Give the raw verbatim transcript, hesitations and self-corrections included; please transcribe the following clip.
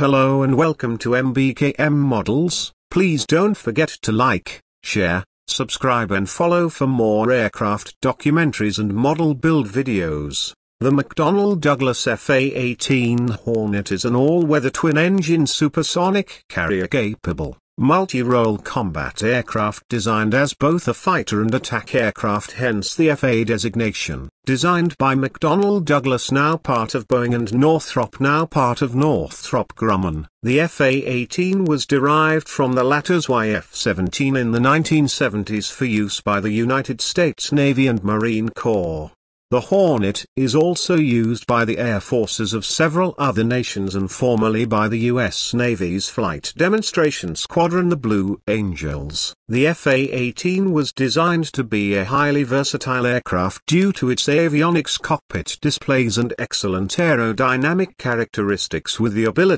Hello and welcome to M B K M Models. Please don't forget to like, share, subscribe and follow for more aircraft documentaries and model build videos. The McDonnell Douglas F A eighteen Hornet is an all-weather twin-engine supersonic carrier-capable, multi-role combat aircraft designed as both a fighter and attack aircraft, hence the F A designation. Designed by McDonnell Douglas, now part of Boeing, and Northrop, now part of Northrop Grumman, the F A eighteen was derived from the latter's Y F seventeen in the nineteen seventies for use by the United States Navy and Marine Corps. The Hornet is also used by the air forces of several other nations and formerly by the U S Navy's Flight Demonstration Squadron, the Blue Angels. The F A eighteen was designed to be a highly versatile aircraft due to its avionics, cockpit displays and excellent aerodynamic characteristics, with the ability